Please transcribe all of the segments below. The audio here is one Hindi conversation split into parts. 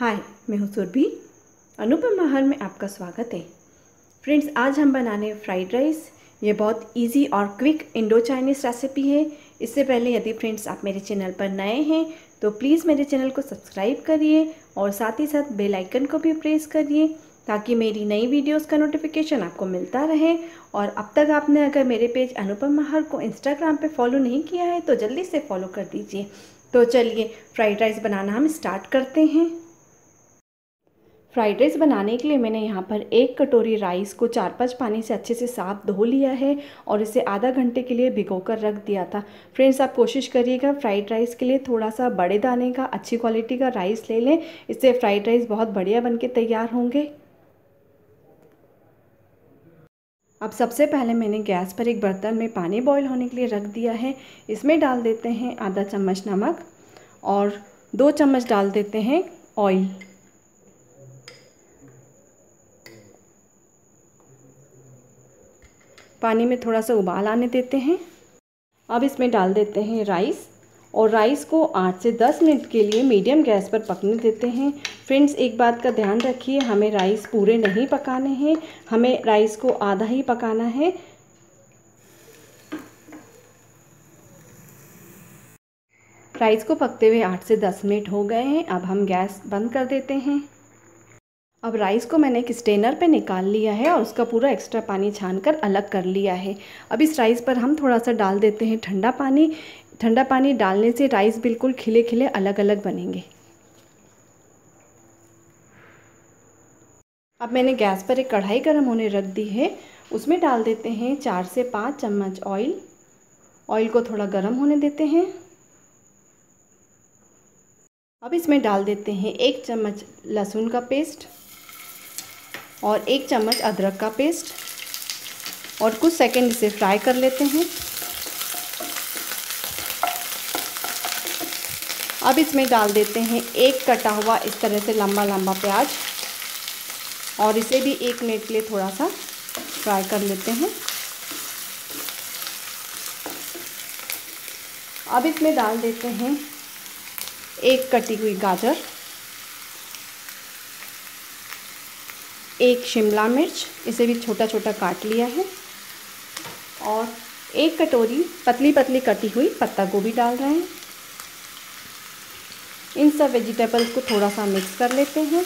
हाय, मैं हूँ सुरभि। अनुपम आहार में आपका स्वागत है। फ्रेंड्स, आज हम बनाने फ्राइड राइस। ये बहुत इजी और क्विक इंडो चाइनीज़ रेसिपी है। इससे पहले यदि फ्रेंड्स आप मेरे चैनल पर नए हैं तो प्लीज़ मेरे चैनल को सब्सक्राइब करिए और साथ ही साथ बेल आइकन को भी प्रेस करिए ताकि मेरी नई वीडियोस का नोटिफिकेशन आपको मिलता रहे। और अब तक आपने अगर मेरे पेज अनुपम आहार को इंस्टाग्राम पे फॉलो नहीं किया है तो जल्दी से फॉलो कर दीजिए। तो चलिए फ्राइड राइस बनाना हम स्टार्ट करते हैं। फ्राइड राइस बनाने के लिए मैंने यहाँ पर 1 कटोरी राइस को 4-5 पानी से अच्छे से साफ धो लिया है और इसे आधा घंटे के लिए भिगोकर रख दिया था। फ्रेंड्स, आप कोशिश करिएगा फ्राइड राइस के लिए थोड़ा सा बड़े दाने का अच्छी क्वालिटी का राइस ले लें। इससे फ्राइड राइस बहुत बढ़िया बनके तैयार होंगे। अब सबसे पहले मैंने गैस पर एक बर्तन में पानी बॉईल होने के लिए रख दिया है। इसमें डाल देते हैं आधा चम्मच नमक और 2 चम्मच डाल देते हैं ऑयल। पानी में थोड़ा सा उबाल आने देते हैं। अब इसमें डाल देते हैं राइस और राइस को 8 से 10 मिनट के लिए मीडियम गैस पर पकने देते हैं। फ्रेंड्स, एक बात का ध्यान रखिए, हमें राइस पूरे नहीं पकाने हैं, हमें राइस को आधा ही पकाना है। राइस को पकते हुए 8 से 10 मिनट हो गए हैं। अब हम गैस बंद कर देते हैं। अब राइस को मैंने एक स्ट्रेनर पे निकाल लिया है और उसका पूरा एक्स्ट्रा पानी छानकर अलग कर लिया है। अब इस राइस पर हम थोड़ा सा डाल देते हैं ठंडा पानी। ठंडा पानी डालने से राइस बिल्कुल खिले खिले अलग अलग बनेंगे। अब मैंने गैस पर एक कढ़ाई गर्म होने रख दी है। उसमें डाल देते हैं 4 से 5 चम्मच ऑयल। ऑयल को थोड़ा गर्म होने देते हैं। अब इसमें डाल देते हैं 1 चम्मच लहसुन का पेस्ट और 1 चम्मच अदरक का पेस्ट और कुछ सेकंड इसे फ्राई कर लेते हैं। अब इसमें डाल देते हैं 1 कटा हुआ इस तरह से लंबा लंबा प्याज और इसे भी 1 मिनट के लिए थोड़ा सा फ्राई कर लेते हैं। अब इसमें डाल देते हैं 1 कटी हुई गाजर, 1 शिमला मिर्च, इसे भी छोटा छोटा काट लिया है और 1 कटोरी पतली पतली कटी हुई पत्ता गोभी डाल रहे हैं। इन सब वेजिटेबल्स को थोड़ा सा मिक्स कर लेते हैं।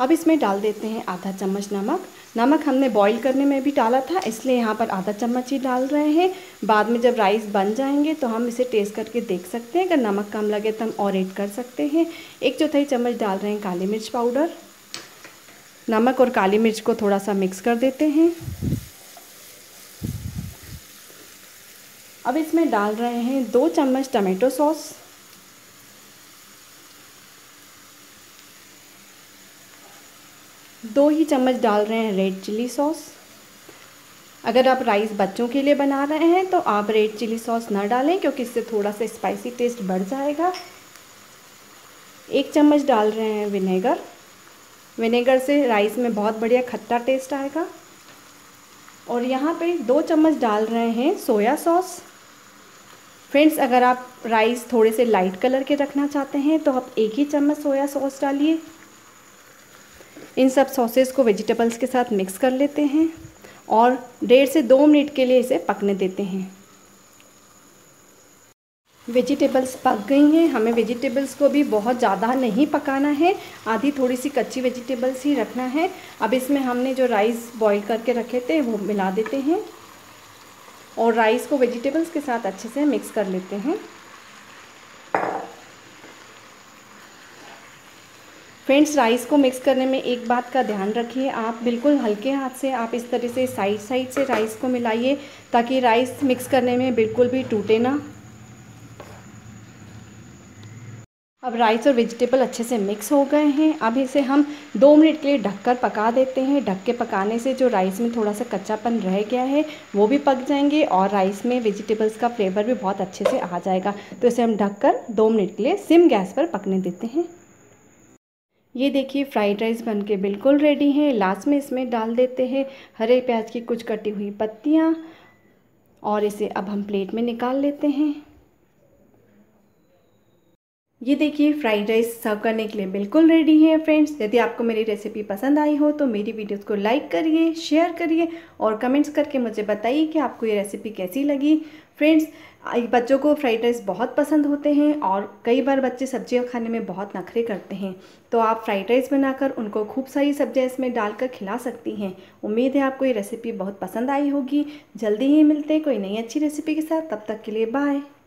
अब इसमें डाल देते हैं आधा चम्मच नमक। नमक हमने बॉईल करने में भी डाला था इसलिए यहाँ पर आधा चम्मच ही डाल रहे हैं। बाद में जब राइस बन जाएंगे तो हम इसे टेस्ट करके देख सकते हैं। अगर नमक कम लगे तो हम और ऐड कर सकते हैं। 1/4 चम्मच डाल रहे हैं काली मिर्च पाउडर। नमक और काली मिर्च को थोड़ा सा मिक्स कर देते हैं। अब इसमें डाल रहे हैं 2 चम्मच टमाटो सॉस . 2 ही चम्मच डाल रहे हैं रेड चिली सॉस। अगर आप राइस बच्चों के लिए बना रहे हैं तो आप रेड चिली सॉस ना डालें क्योंकि इससे थोड़ा सा स्पाइसी टेस्ट बढ़ जाएगा। 1 चम्मच डाल रहे हैं विनेगर। विनेगर से राइस में बहुत बढ़िया खट्टा टेस्ट आएगा। और यहाँ पे 2 चम्मच डाल रहे हैं सोया सॉस। फ्रेंड्स, अगर आप राइस थोड़े से लाइट कलर के रखना चाहते हैं तो आप 1 ही चम्मच सोया सॉस डालिए। इन सब सॉसेस को वेजिटेबल्स के साथ मिक्स कर लेते हैं और 1.5 से 2 मिनट के लिए इसे पकने देते हैं। वेजिटेबल्स पक गई हैं। हमें वेजिटेबल्स को भी बहुत ज़्यादा नहीं पकाना है, आधी थोड़ी सी कच्ची वेजिटेबल्स ही रखना है। अब इसमें हमने जो राइस बॉईल करके रखे थे वो मिला देते हैं और राइस को वेजिटेबल्स के साथ अच्छे से मिक्स कर लेते हैं। फ्रेंड्स, राइस को मिक्स करने में एक बात का ध्यान रखिए, आप बिल्कुल हल्के हाथ से आप इस तरह से साइड साइड से राइस को मिलाइए ताकि राइस मिक्स करने में बिल्कुल भी टूटे ना। अब राइस और वेजिटेबल अच्छे से मिक्स हो गए हैं। अब इसे हम 2 मिनट के लिए ढककर पका देते हैं। ढक के पकाने से जो राइस में थोड़ा सा कच्चापन रह गया है वो भी पक जाएंगे और राइस में वेजिटेबल्स का फ्लेवर भी बहुत अच्छे से आ जाएगा। तो इसे हम ढककर 2 मिनट के लिए सिम गैस पर पकने देते हैं। ये देखिए फ्राइड राइस बनके बिल्कुल रेडी है। लास्ट में इसमें डाल देते हैं हरे प्याज की कुछ कटी हुई पत्तियाँ और इसे अब हम प्लेट में निकाल लेते हैं। ये देखिए फ्राइड राइस सर्व करने के लिए बिल्कुल रेडी है फ्रेंड्स। यदि आपको मेरी रेसिपी पसंद आई हो तो मेरी वीडियोस को लाइक करिए, शेयर करिए और कमेंट्स करके मुझे बताइए कि आपको ये रेसिपी कैसी लगी। फ्रेंड्स बच्चों को फ्राइड राइस बहुत पसंद होते हैं और कई बार बच्चे सब्जियां खाने में बहुत नखरे करते हैं, तो आप फ्राइड राइस बनाकर उनको खूब सारी सब्जियां इसमें डालकर खिला सकती हैं। उम्मीद है आपको ये रेसिपी बहुत पसंद आई होगी। जल्दी ही मिलते हैं कोई नई अच्छी रेसिपी के साथ, तब तक के लिए बाय।